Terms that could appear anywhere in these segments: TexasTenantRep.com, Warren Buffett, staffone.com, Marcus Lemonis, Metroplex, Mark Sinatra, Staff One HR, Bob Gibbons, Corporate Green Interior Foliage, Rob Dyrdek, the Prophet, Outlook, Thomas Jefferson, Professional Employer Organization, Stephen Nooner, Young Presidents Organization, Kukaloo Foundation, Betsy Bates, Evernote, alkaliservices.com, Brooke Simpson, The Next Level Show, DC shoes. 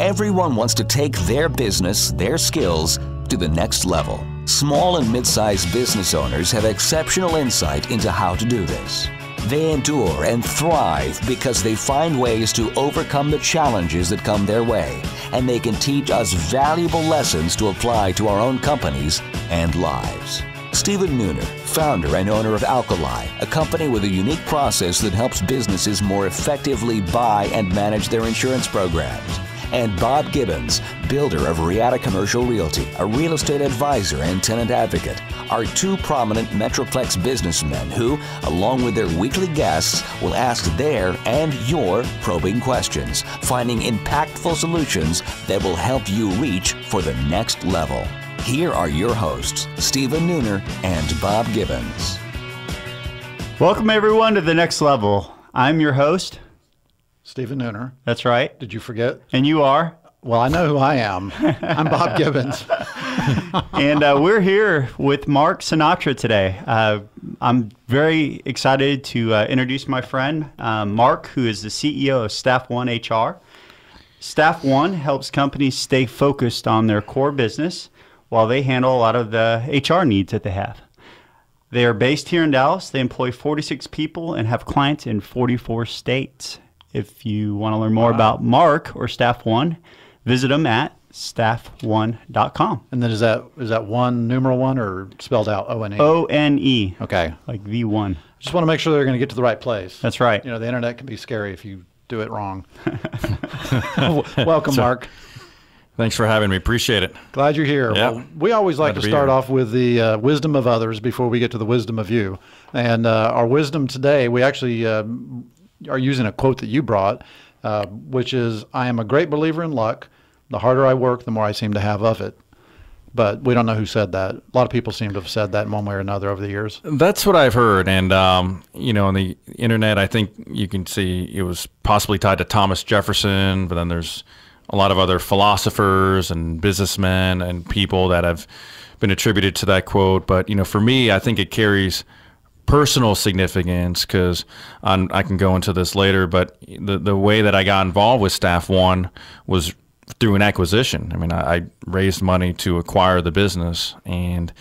Everyone wants to take their business, their skills, to the next level. Small and mid-sized business owners have exceptional insight into how to do this. They endure and thrive because they find ways to overcome the challenges that come their way, and they can teach us valuable lessons to apply to our own companies and lives. Stephen Nooner, founder and owner of Alkali, a company with a unique process that helps businesses more effectively buy and manage their insurance programs. And Bob Gibbons, builder of Riata Commercial Realty, a real estate advisor and tenant advocate, are two prominent Metroplex businessmen who, along with their weekly guests, will ask their and your probing questions, finding impactful solutions that will help you reach for the next level. Here are your hosts, Stephen Nooner and Bob Gibbons. Welcome, everyone, to The Next Level. I'm your host, Stephen Nooner. That's right. Did you forget? And you are? Well, I know who I am. I'm Bob Gibbons. And we're here with Mark Sinatra today. I'm very excited to introduce my friend, Mark, who is the CEO of Staff One HR. Staff One helps companies stay focused on their core business while they handle a lot of the HR needs that they have. They are based here in Dallas. They employ 46 people and have clients in 44 states. If you want to learn more about Mark or Staff One, visit them at staffone.com. And then is that one numeral one or spelled out O-N-E? O-N-E. Okay. Like the one. Just want to make sure they're going to get to the right place. That's right. You know, the internet can be scary if you do it wrong. Welcome, Mark. Thanks for having me. Appreciate it. Glad you're here. Yep. Well, we always like to start off with the wisdom of others before we get to the wisdom of you. And our wisdom today, we actually... are using a quote that you brought, which is, "I am a great believer in luck. The harder I work, the more I seem to have of it." But we don't know who said that. A lot of people seem to have said that in one way or another over the years. That's what I've heard. And, you know, on the internet, I think you can see it was possibly tied to Thomas Jefferson, but then there's a lot of other philosophers and businessmen and people that have been attributed to that quote. But, you know, for me, I think it carries personal significance because I can go into this later, but the way that I got involved with Staff One was through an acquisition. I mean, I raised money to acquire the business, and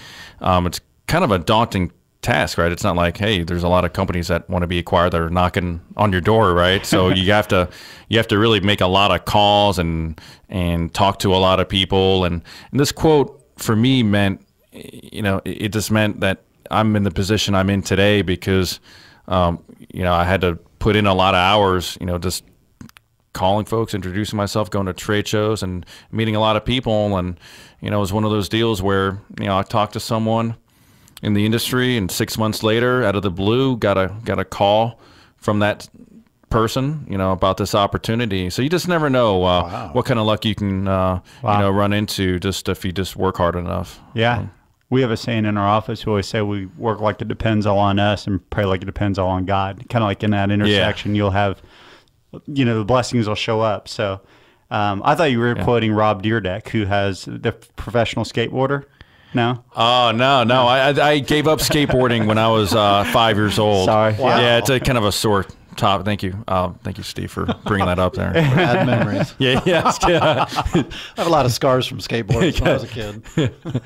it's kind of a daunting task, right? It's not like, hey, there's a lot of companies that want to be acquired that are knocking on your door, right? So you have to really make a lot of calls and talk to a lot of people, and this quote for me meant, you know, it just meant that I'm in the position I'm in today because, you know, I had to put in a lot of hours, you know, just calling folks, introducing myself, going to trade shows and meeting a lot of people. And, you know, it was one of those deals where, you know, I talked to someone in the industry and 6 months later, out of the blue, got a call from that person, you know, about this opportunity. So you just never know what kind of luck you can, you know, run into just if you just work hard enough. Yeah. We have a saying in our office, we always say we work like it depends all on us and pray like it depends all on God. Kind of like in that intersection, you'll have, you know, the blessings will show up. So I thought you were quoting Rob Dyrdek, who has the professional skateboarder. No? Oh, no. I gave up skateboarding when I was 5 years old. Sorry. Wow. Yeah, it's a kind of a sore topic. Thank you. Thank you, Steve, for bringing that up there. Bad memories. Yeah. I have a lot of scars from skateboarding when I was a kid.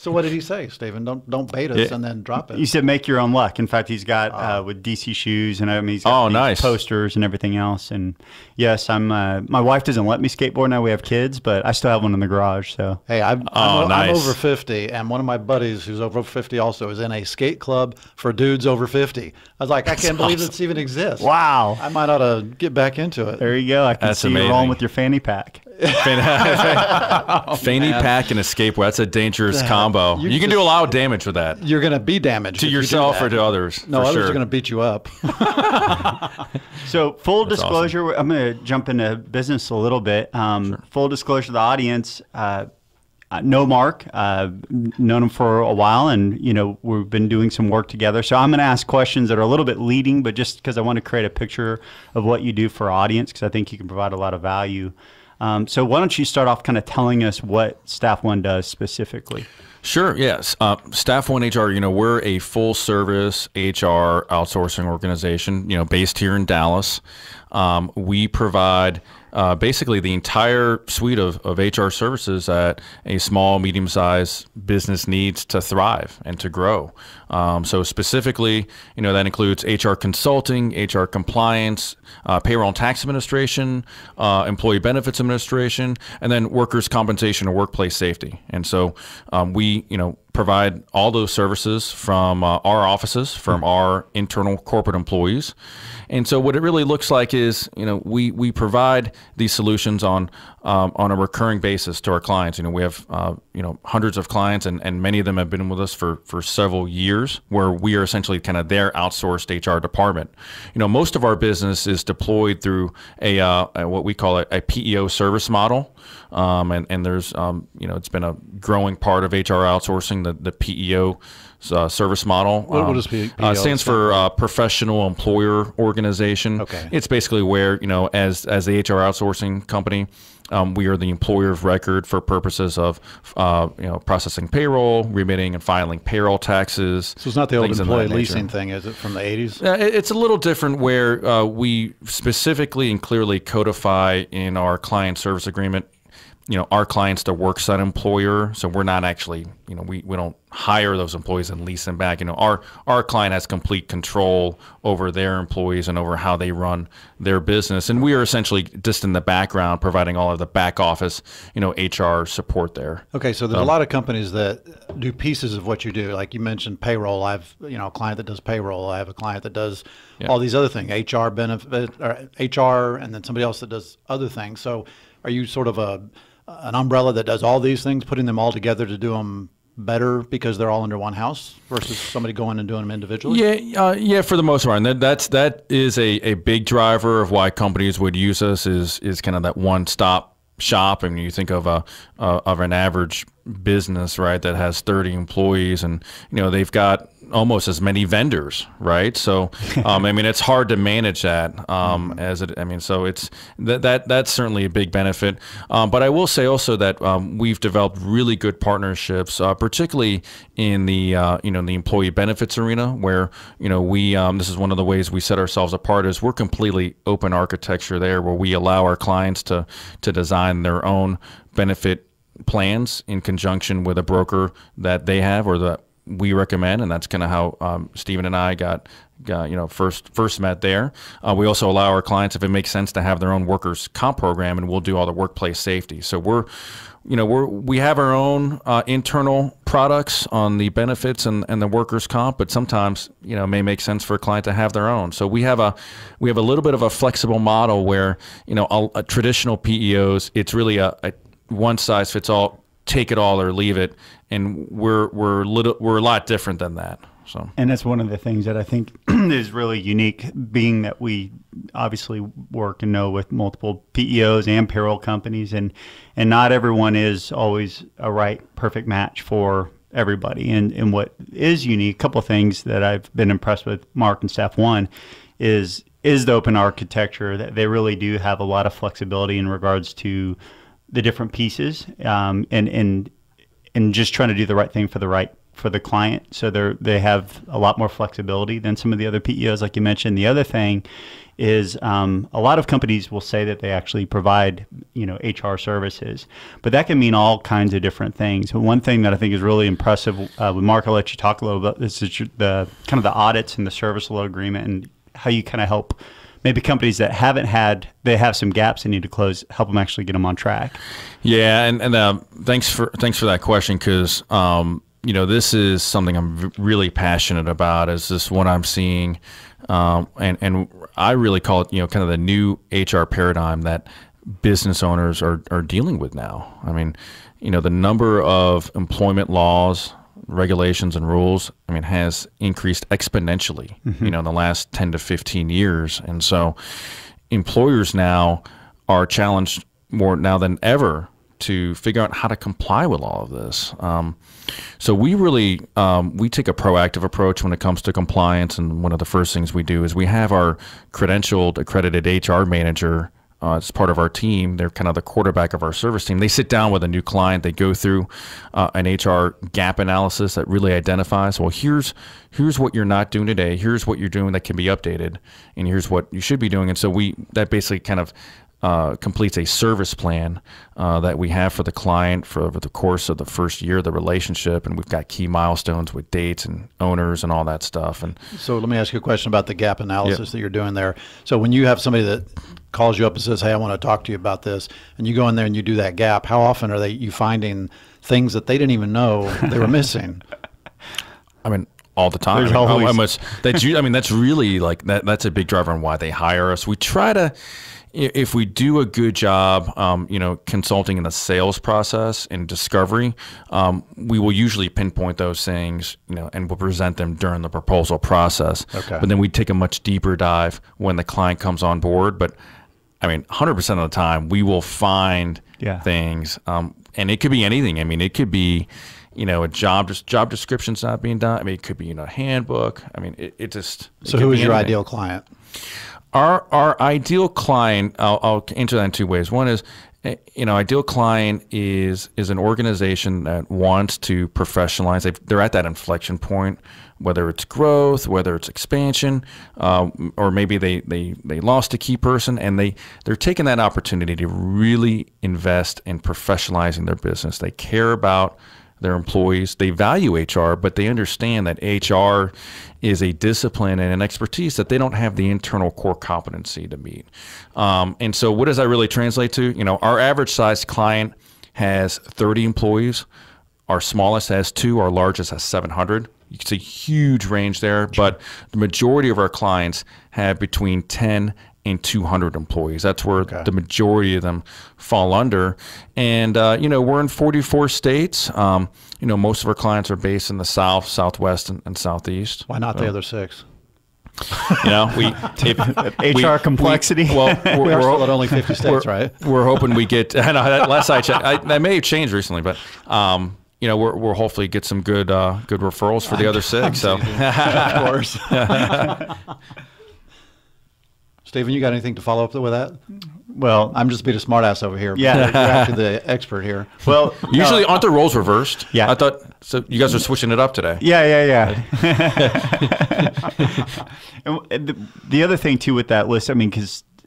So what did he say, Stephen? Don't bait us and then drop it. He said make your own luck. In fact, he's got with DC shoes, and I mean he's got posters and everything else. And yes, I'm. My wife doesn't let me skateboard now. We have kids, but I still have one in the garage. So hey, I'm over 50, and one of my buddies who's over 50 also is in a skate club for dudes over 50. I was like, I can't believe this even exists. Wow, I might ought to get back into it. There you go. I can see you rolling with your fanny pack. Fanny pack and escape. That's a dangerous combo. You can do a lot of damage with that. You're going to be damaged. To yourself or to others. No, others are going to beat you up. So full disclosure, awesome. I'm going to jump into business a little bit. Full disclosure to the audience, I know Mark, known him for a while, and you know we've been doing some work together. So I'm going to ask questions that are a little bit leading, but just because I want to create a picture of what you do for our audience because I think you can provide a lot of value. So why don't you start off kind of telling us what Staff One does specifically? Sure, yes. Staff One HR, you know, we're a full-service HR outsourcing organization, you know, based here in Dallas. We provide basically the entire suite of HR services that a small, medium-sized business needs to thrive and to grow. So specifically, you know, that includes HR consulting, HR compliance, payroll and tax administration, employee benefits administration, and then workers' compensation and workplace safety. And so we, you know, provide all those services from our offices, from our internal corporate employees. And so what it really looks like is, you know, we provide these solutions on a recurring basis to our clients. You know, we have, you know, hundreds of clients, and many of them have been with us for several years, where we are essentially kind of their outsourced HR department. You know, most of our business is deployed through a what we call a PEO service model. And there's, you know, it's been a growing part of HR outsourcing, the PEO service model. What does PEO stands for? Professional Employer Organization. Okay. It's basically where, you know, as the HR outsourcing company, we are the employer of record for purposes of, you know, processing payroll, remitting and filing payroll taxes. So it's not the old employee leasing thing, is it, from the 80s? It's a little different, where we specifically and clearly codify in our client service agreement, you know, our client's the worksite employer. So we're not actually, you know, we don't hire those employees and lease them back. You know, our client has complete control over their employees and over how they run their business. And we are essentially just in the background providing all of the back office, you know, HR support there. Okay. So there's a lot of companies that do pieces of what you do. Like you mentioned payroll. I have, you know, a client that does payroll. I have a client that does all these other things, HR benefit, or HR, and then somebody else that does other things. So are you sort of an umbrella that does all these things, putting them all together to do them better because they're all under one house, versus somebody going and doing them individually? Yeah, yeah, for the most part. And that is a big driver of why companies would use us, is kind of that one-stop shop. And you think of an average business, right, that has 30 employees, and you know they've got almost as many vendors, right? So, I mean, it's hard to manage that. So it's that's certainly a big benefit. But I will say also that we've developed really good partnerships, particularly in the you know, the employee benefits arena, where you know we this is one of the ways we set ourselves apart, is we're completely open architecture there, where we allow our clients to design their own benefit plans in conjunction with a broker that they have or that we recommend, and that's kind of how Stephen and I got you know first met there. We also allow our clients, if it makes sense, to have their own workers' comp program, and we'll do all the workplace safety. So we have our own internal products on the benefits and the workers' comp, but sometimes, you know, it may make sense for a client to have their own. So we have a little bit of a flexible model where, you know, a traditional PEOs, it's really a one size fits all, take it all or leave it, and we're a lot different than that. So, and that's one of the things that I think is really unique, being that we obviously work and know with multiple PEOs and payroll companies, and not everyone is always a right perfect match for everybody. And what is unique, a couple of things that I've been impressed with Mark and Staff One is the open architecture, that they really do have a lot of flexibility in regards to the different pieces, and just trying to do the right thing for the client. So they have a lot more flexibility than some of the other PEOs, like you mentioned. The other thing is a lot of companies will say that they actually provide, you know, HR services, but that can mean all kinds of different things. But one thing that I think is really impressive with Mark, I'll let you talk a little about this, is the kind of the audits and the service level agreement, and how you kind of help. Maybe companies that have some gaps they need to close, help them actually get them on track. Yeah, and thanks for that question, because you know, this is something I'm really passionate about. Is this what I'm seeing, and I really call it, you know, kind of the new HR paradigm that business owners are dealing with now. I mean, you know, the number of employment laws, regulations and rules, I mean, has increased exponentially, you know, in the last 10 to 15 years. And so employers now are challenged more now than ever to figure out how to comply with all of this. So we really, we take a proactive approach when it comes to compliance. And one of the first things we do is we have our credentialed, accredited HR manager as part of our team. They're kind of the quarterback of our service team. They sit down with a new client. They go through an HR gap analysis that really identifies, well, here's what you're not doing today. Here's what you're doing that can be updated, and here's what you should be doing. And so that basically kind of completes a service plan that we have for the client for over the course of the first year of the relationship, and we've got key milestones with dates and owners and all that stuff. And so let me ask you a question about the gap analysis that you're doing there. So when you have somebody that calls you up and says, hey, I want to talk to you about this, and you go in there and you do that gap, how often are you finding things that they didn't even know they were missing? I mean, all the time. That's really like that's a big driver on why they hire us. We try to, if we do a good job, consulting in the sales process and discovery, we will usually pinpoint those things, and we'll present them during the proposal process. Okay. But then we take a much deeper dive when the client comes on board. But I mean, 100% of the time we will find things, and it could be anything. I mean, it could be, a job description's not being done. I mean, it could be, a handbook. I mean, it just. So who is your ideal client? Our ideal client, I'll answer that in two ways. One is, ideal client is an organization that wants to professionalize. They're at that inflection point, whether it's growth, whether it's expansion, or maybe they lost a key person, and they're taking that opportunity to really invest in professionalizing their business. They care about their employees. They value HR, but they understand that HR is a discipline and an expertise that they don't have the internal core competency to meet. And so what does that really translate to? Our average sized client has 30 employees. Our smallest has 2, our largest has 700. You can see huge range there, but the majority of our clients have between 10 and 200 employees. That's where the majority of them fall under. And, we're in 44 states. Most of our clients are based in the South, Southwest, and Southeast. Why not the other 6? HR complexity. We're still at only 50 states, right? We're hoping we get, last I checked, that may have changed recently, but, we'll hopefully get some good, good referrals for the other 6. So, of course. Stephen, you got anything to follow up with that? Well, I'm just being a smartass over here. Yeah, you're actually the expert here. Well, usually aren't the roles reversed? Yeah, I thought so. You guys are switching it up today. Yeah. And the other thing too with that list,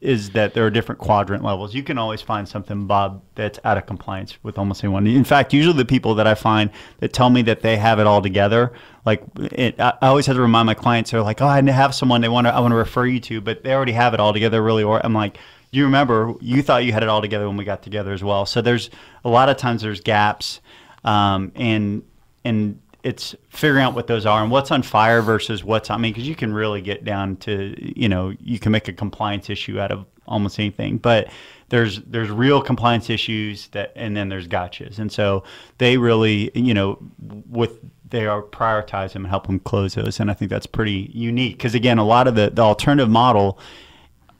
is that there are different quadrant levels. You can always find something, Bob, that's out of compliance with almost anyone. In fact, usually the people that I find that tell me that they have it all together. I always have to remind my clients, they're like, oh, I have someone I want to refer you to, but they already have it all together really. Or I'm like, you remember, you thought you had it all together when we got together as well. So there's a lot of times there's gaps, and it's figuring out what those are and what's on fire versus what's, because you can really get down to, you can make a compliance issue out of almost anything, but there's real compliance issues and then there's gotchas. And so they really, they are prioritizing and help them close those. And I think that's pretty unique. Cause again, a lot of the alternative model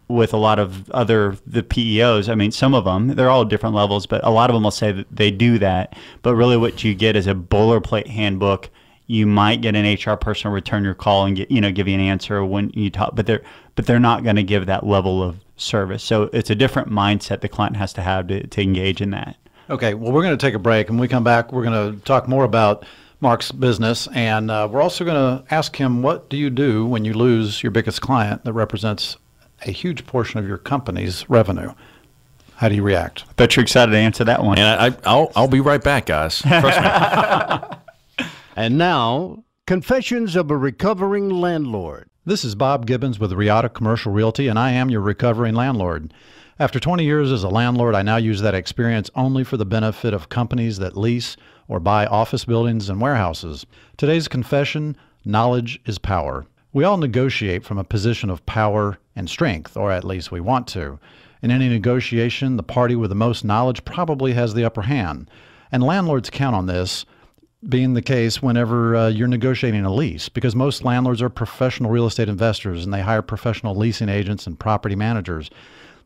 with a lot of the PEOs, some of them, they're all different levels, but a lot of them will say that they do that. But really what you get is a boilerplate handbook. You might get an HR person return your call and give you an answer when you talk, but they're not going to give that level of service. So it's a different mindset the client has to have to engage in that. Okay, well, we're going to take a break, and when we come back, we're going to talk more about Mark's business, and we're also going to ask him, what do you do when you lose your biggest client that represents a huge portion of your company's revenue? How do you react? I bet you're excited to answer that one. And I'll be right back, guys. Trust me. And now, Confessions of a Recovering Landlord. This is Bob Gibbons with Riata Commercial Realty, and I am your recovering landlord. After 20 years as a landlord, I now use that experience only for the benefit of companies that lease or buy office buildings and warehouses. Today's confession, knowledge is power. We all negotiate from a position of power and strength, or at least we want to. In any negotiation, the party with the most knowledge probably has the upper hand. And landlords count on this being the case whenever you're negotiating a lease, because most landlords are professional real estate investors, and they hire professional leasing agents and property managers.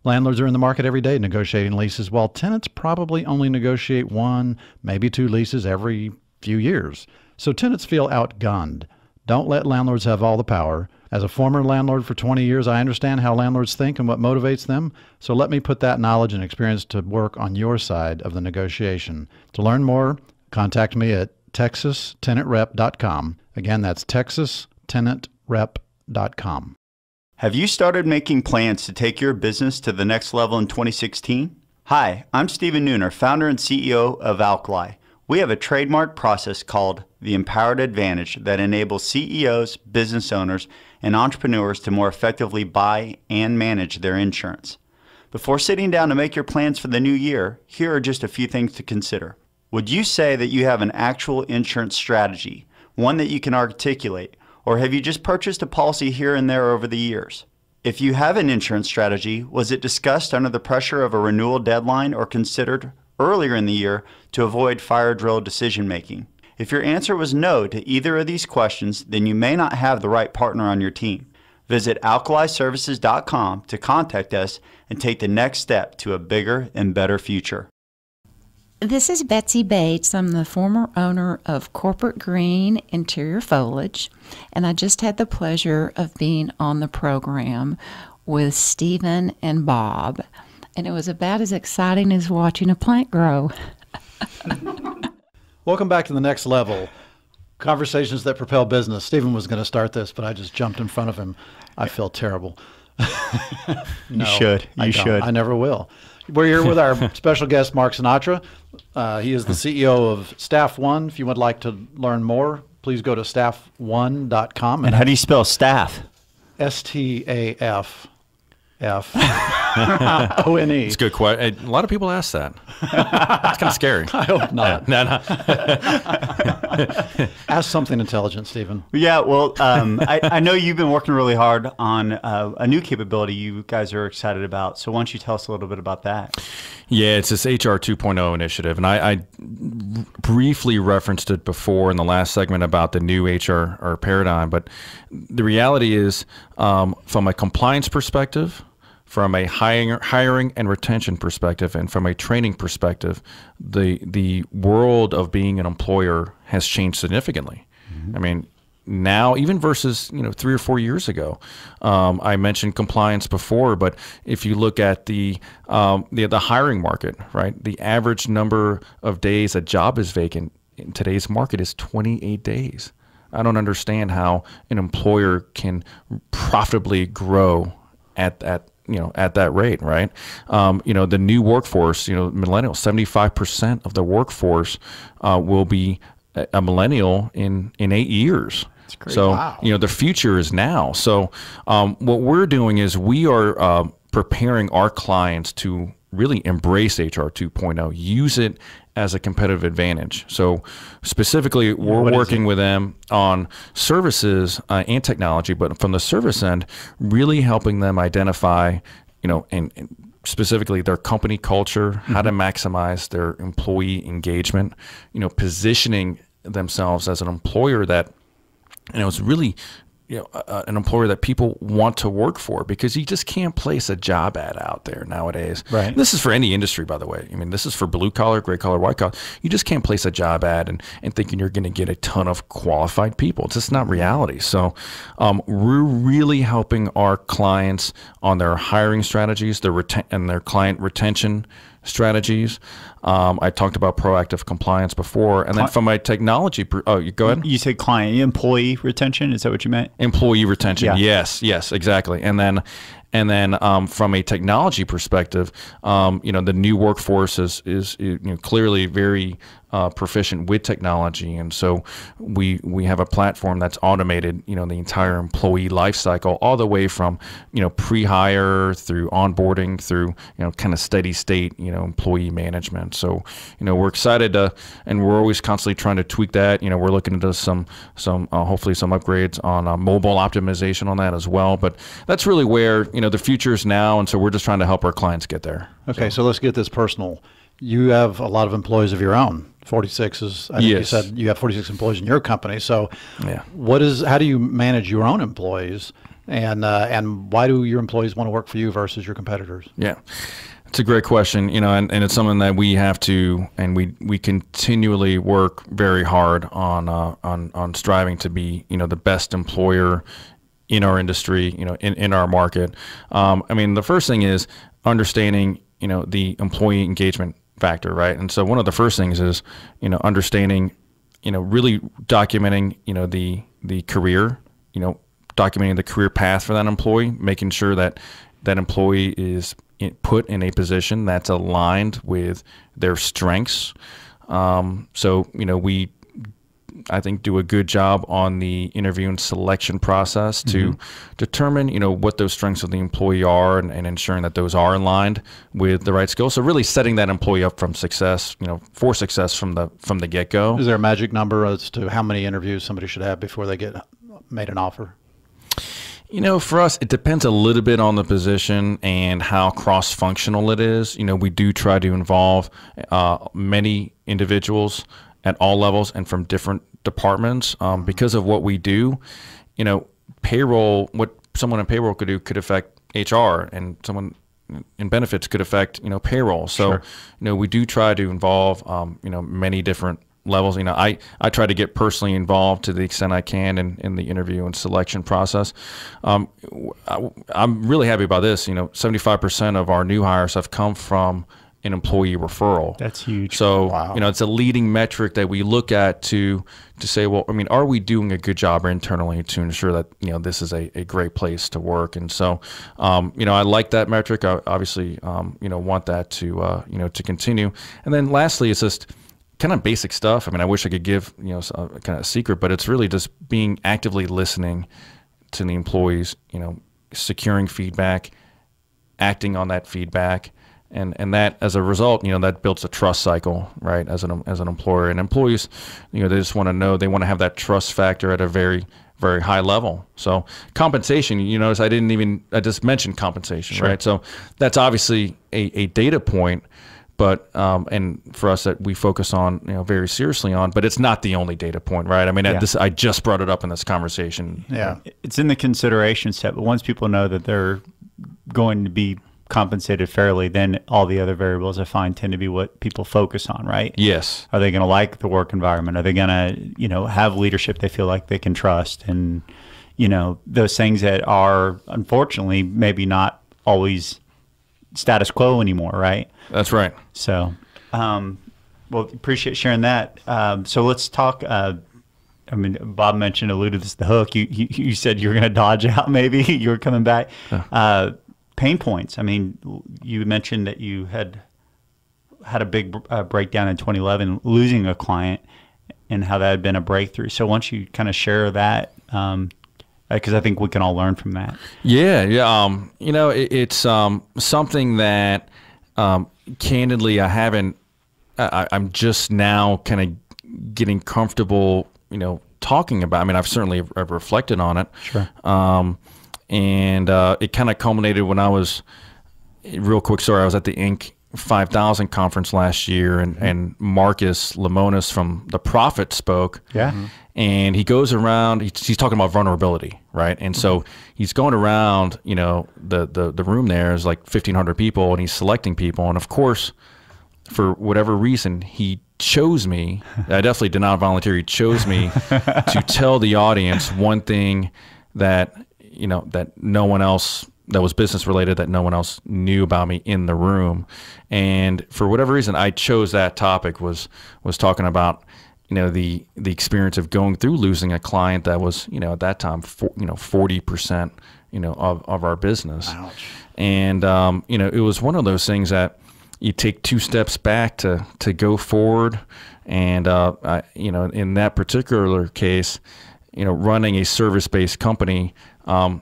Landlords are in the market every day negotiating leases, while tenants probably only negotiate 1, maybe 2 leases every few years. So tenants feel outgunned. Don't let landlords have all the power. As a former landlord for 20 years, I understand how landlords think and what motivates them, so let me put that knowledge and experience to work on your side of the negotiation. To learn more, contact me at TexasTenantRep.com. Again, that's TexasTenantRep.com. Have you started making plans to take your business to the next level in 2016? Hi, I'm Stephen Nooner, founder and CEO of Alkali. We have a trademark process called the Empowered Advantage that enables CEOs, business owners, and entrepreneurs to more effectively buy and manage their insurance. Before sitting down to make your plans for the new year, here are just a few things to consider. Would you say that you have an actual insurance strategy, one that you can articulate, or have you just purchased a policy here and there over the years? If you have an insurance strategy, was it discussed under the pressure of a renewal deadline or considered earlier in the year to avoid fire drill decision making? If your answer was no to either of these questions, then you may not have the right partner on your team. Visit alkaliservices.com to contact us and take the next step to a bigger and better future. This is Betsy Bates. I'm the former owner of Corporate Green Interior Foliage, and I just had the pleasure of being on the program with Stephen and Bob. And it was about as exciting as watching a plant grow. Welcome back to The Next Level, conversations that propel business. Stephen was going to start this, but I just jumped in front of him. I feel terrible. No, you should. I don't. I never will. We're here with our special guest, Mark Sinatra. He is the CEO of Staff One. If you would like to learn more, please go to staffone.com. And how do you spell staff? S-T-A-F. F O N E. It's a good question. A lot of people ask that. It's kind of scary. I hope not. No. Ask something intelligent, Stephen. Yeah, well, I know you've been working really hard on a new capability you guys are excited about. So why don't you tell us a little bit about that? Yeah, it's this HR 2.0 initiative, and I briefly referenced it before in the last segment about the new HR or paradigm. But the reality is, from a compliance perspective, from a hiring and retention perspective, and from a training perspective, the world of being an employer has changed significantly. Mm-hmm. I mean, now even versus 3 or 4 years ago, I mentioned compliance before, but if you look at the hiring market, right, the average number of days a job is vacant in today's market is 28 days. I don't understand how an employer can profitably grow at that rate, right? The new workforce, millennials, 75% of the workforce will be a millennial in 8 years. That's great. So, wow. The future is now. So what we're doing is we are preparing our clients to really embrace HR 2.0, use it as a competitive advantage. So specifically, we're working with them on services and technology, but from the service end, really helping them identify, and specifically their company culture, mm-hmm. how to maximize their employee engagement, positioning themselves as an employer that, it's really an employer that people want to work for, because you just can't place a job ad out there nowadays. Right. And this is for any industry, by the way. I mean, this is for blue collar, gray collar, white collar. You just can't place a job ad and thinking you're going to get a ton of qualified people. It's just not reality. So we're really helping our clients on their hiring strategies, their client retention strategies. I talked about proactive compliance before, and then from my technology, oh, you go ahead. You said client, employee retention. Is that what you meant? Employee retention. Yeah. Yes, yes, exactly. And then from a technology perspective, the new workforce is clearly very proficient with technology, and so we have a platform that's automated, the entire employee life cycle, all the way from pre-hire through onboarding through kind of steady state employee management. So we're excited to, and we're always constantly trying to tweak that. We're looking into some hopefully some upgrades on mobile optimization on that as well. But that's really where the future is now, and so we're just trying to help our clients get there. Okay, so let's get this personal. You have a lot of employees of your own. 46 is, I think yes. You said you have 46 employees in your company. So, yeah. How do you manage your own employees, and why do your employees want to work for you versus your competitors? Yeah, It's a great question, you know, and it's something that we have to, and we continually work very hard on striving to be, you know, the best employer in our industry, you know, in our market. I mean, the first thing is understanding, you know, the employee engagement factor, right? And so one of the first things is, you know, understanding, you know, really documenting, you know, the career, you know, documenting the career path for that employee, making sure that that employee is put in a position that's aligned with their strengths. So, you know, we, I think, do a good job on the interview and selection process to determine, you know, what those strengths of the employee are and ensuring that those are aligned with the right skills. So really setting that employee up from success, you know, for success from the get-go. Is there a magic number as to how many interviews somebody should have before they get made an offer? You know, for us, it depends a little bit on the position and how cross-functional it is. You know, we do try to involve many individuals at all levels and from different departments because of what we do. You know, payroll, what someone in payroll could do could affect HR, and someone in benefits could affect, you know, payroll. So, sure. You know, we do try to involve, you know, many different levels. You know, I try to get personally involved to the extent I can in the interview and selection process. I'm really happy about this. You know, 75% of our new hires have come from an employee referral. That's huge. So, wow. You know, it's a leading metric that we look at to say, well, I mean, are we doing a good job internally to ensure that, you know, this is a great place to work? And so, you know, I like that metric. I obviously, you know, want that to, you know, to continue. And then lastly, it's just, kind of basic stuff. I mean, I wish I could give, you know, a kind of secret, but it's really just being actively listening to the employees, you know, securing feedback, acting on that feedback. And that, as a result, you know, that builds a trust cycle, right? As an employer, and employees, you know, they just want to know, they want to have that trust factor at a very, very high level. So compensation, you notice I didn't even, I just mentioned compensation, sure. Right? So that's obviously a data point, but and for us that we focus on, you know, very seriously on, but it's not the only data point, right? I mean, yeah. I just brought it up in this conversation. Yeah, it's in the consideration set, but once people know that they're going to be compensated fairly, then all the other variables I find tend to be what people focus on, right? Yes. Are they going to like the work environment? Are they going to, you know, have leadership they feel like they can trust? And, you know, those things that are unfortunately maybe not always status quo anymore, right? That's right. So, well, appreciate sharing that. So let's talk. I mean, Bob mentioned, alluded to the hook. You said you were going to dodge out. Maybe you were coming back. Pain points. I mean, you mentioned that you had a big breakdown in 2011, losing a client, and how that had been a breakthrough. So, once you kind of share that, because I think we can all learn from that. Yeah, yeah. You know, it's something that, candidly, I haven't. I'm just now kind of getting comfortable, you know, talking about. I mean, I've certainly I've reflected on it. Sure. And it kind of culminated when I was, real quick story, I was at the Inc. 5000 conference last year, and Marcus Lemonis from the Prophet spoke. Yeah. And he goes around, he's talking about vulnerability, right? And so he's going around, you know, the room there is like 1,500 people, and he's selecting people. And of course, for whatever reason, he chose me. I definitely did not volunteer. He chose me to tell the audience one thing that, you know, that no one else, that was business related, that no one else knew about me in the room. And for whatever reason, I chose that topic, was talking about, you know, the experience of going through losing a client that was, you know, at that time, you know, 40%, you know, of our business. Ouch. And, you know, it was one of those things that you take two steps back to go forward. And, you know, in that particular case, you know, running a service-based company, you know,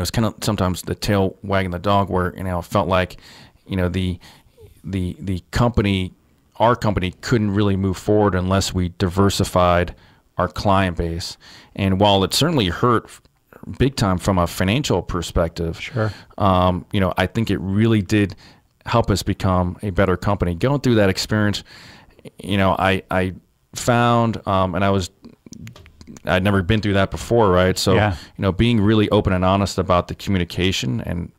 it's kind of sometimes the tail wagging the dog, where, you know, it felt like, you know, the company, our company, couldn't really move forward unless we diversified our client base. And while it certainly hurt big time from a financial perspective, sure, you know, I think it really did help us become a better company. Going through that experience, you know, I found, and I'd never been through that before, right? So, yeah. You know, being really open and honest about the communication and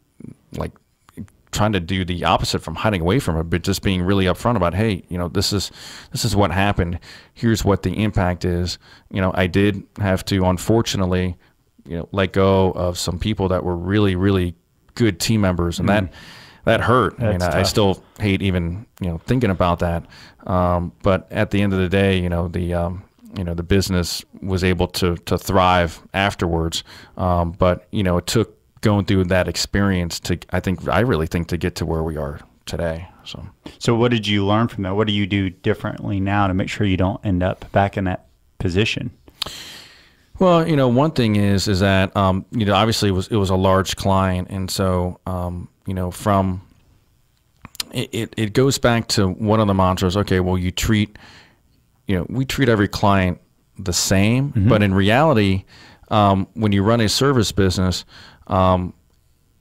like trying to do the opposite from hiding away from it, but just being really upfront about, hey, you know, this is what happened. Here's what the impact is. You know, I did have to, unfortunately, you know, let go of some people that were really, really good team members, and that hurt. That's tough. I still hate even, you know, thinking about that. But at the end of the day, you know, the business was able to thrive afterwards. But, you know, it took going through that experience to, I really think to get to where we are today. So what did you learn from that? What do you do differently now to make sure you don't end up back in that position? Well, you know, one thing is that, you know, obviously it was a large client. And so, you know, it goes back to one of the mantras. Okay, well, we treat every client the same, but in reality, when you run a service business,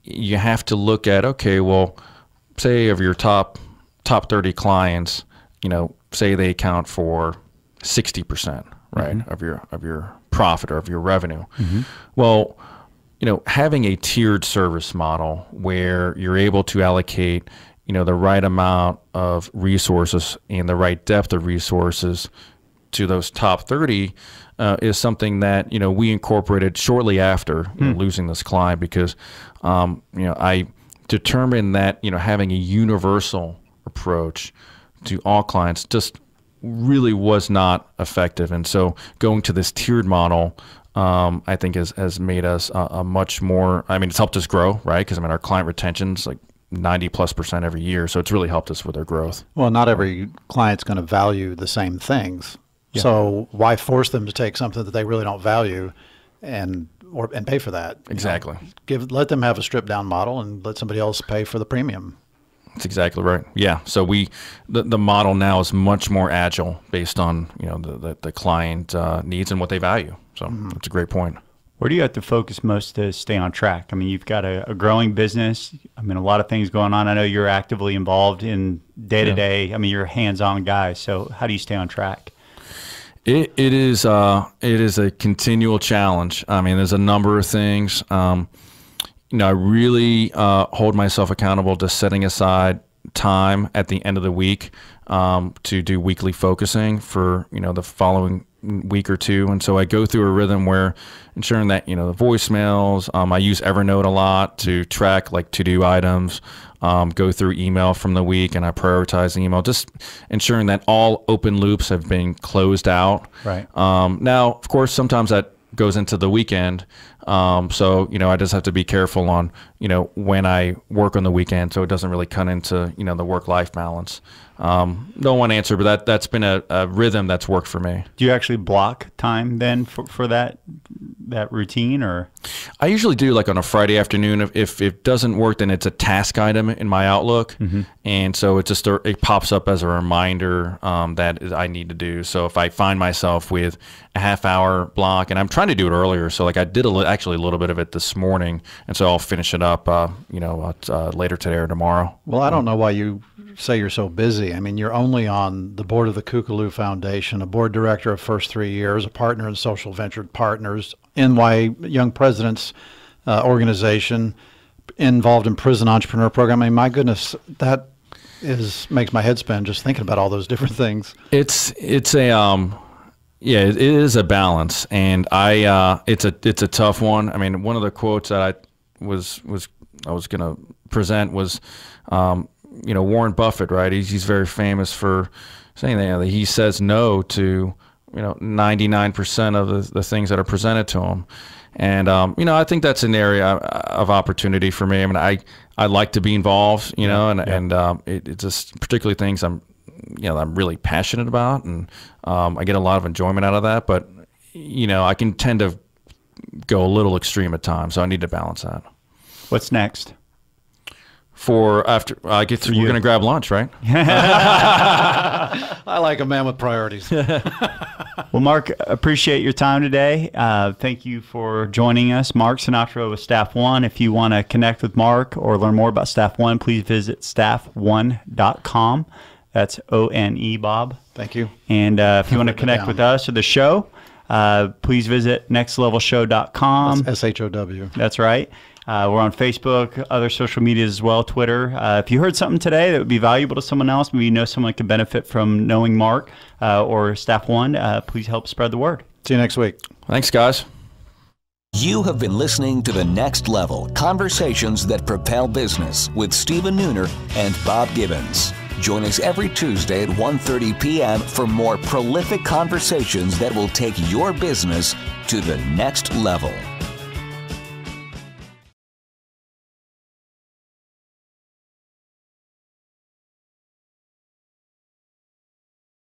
you have to look at, okay, well, say of your top 30 clients, you know, say they account for 60%, right, of your profit or of your revenue. Well, you know, having a tiered service model where you're able to allocate, you know, the right amount of resources and the right depth of resources to those top 30 is something that, you know, we incorporated shortly after losing this client, because, you know, I determined that, you know, having a universal approach to all clients just really was not effective. And so going to this tiered model, I think has made us a much more, I mean, it's helped us grow, right? Because, I mean, our client retention's like 90+% every year. So it's really helped us with our growth. Well, not every client's going to value the same things. Yeah. So why force them to take something that they really don't value and pay for that? Exactly. You know, let them have a stripped down model and let somebody else pay for the premium. That's exactly right. Yeah. So the model now is much more agile based on, you know, the client needs and what they value. So that's a great point. Where do you have to focus most to stay on track? I mean, you've got a growing business. I mean, a lot of things going on. I know you're actively involved in day-to-day. I mean, you're a hands-on guy. So how do you stay on track? It is a continual challenge. I mean, there's a number of things. You know, I really hold myself accountable to setting aside time at the end of the week to do weekly focusing for, you know, the following week or two. And so I go through a rhythm where ensuring that, you know, the voicemails, I use Evernote a lot to track like to-do items, go through email from the week, and I prioritize the email, just ensuring that all open loops have been closed out. Right. Now, of course, sometimes that goes into the weekend. So, you know, I just have to be careful on, you know, when I work on the weekend, so it doesn't really cut into, you know, the work-life balance. No one answer, but that's been a rhythm that's worked for me. Do you actually block time then for that routine, or? I usually do like on a Friday afternoon. If it doesn't work, then it's a task item in my Outlook. And so it just, it pops up as a reminder that I need to do. So if I find myself with a half-hour block, and I'm trying to do it earlier, so like I did actually a little bit of it this morning, and so I'll finish it up, you know, later today or tomorrow. Well, I don't know why you say you're so busy. I mean, you're only on the board of the Kukaloo Foundation, a board director of first 3 years, a partner in Social Venture Partners, NY Young Presidents Organization, involved in Prison Entrepreneur Program. I mean, my goodness, that makes my head spin just thinking about all those different things. Yeah, it is a balance, and it's a tough one. I mean, one of the quotes that I was gonna present was, you know, Warren Buffett, right? He's very famous for saying that, you know, that he says no to, you know, 99% of the things that are presented to him, and you know, I think that's an area of opportunity for me. I mean, I like to be involved, you know, and it just particularly things I'm really passionate about, and I get a lot of enjoyment out of that, but, you know, I can tend to go a little extreme at times, so I need to balance that. What's next? For after I get through, we're going to grab lunch, right? I like a man with priorities. Well, Mark, appreciate your time today. Thank you for joining us. Mark Sinatra with Staff One. If you want to connect with Mark or learn more about Staff One, please visit staffone.com. That's O-N-E, Bob. Thank you. And if you want to connect with us or the show, please visit nextlevelshow.com. That's S-H-O-W. That's right. We're on Facebook, other social media as well, Twitter. If you heard something today that would be valuable to someone else, maybe you know someone that could benefit from knowing Mark or Staff One, please help spread the word. See you next week. Thanks, guys. You have been listening to The Next Level, Conversations That Propel Business with Stephen Nooner and Bob Gibbons. Join us every Tuesday at 1:30 p.m. for more prolific conversations that will take your business to the next level.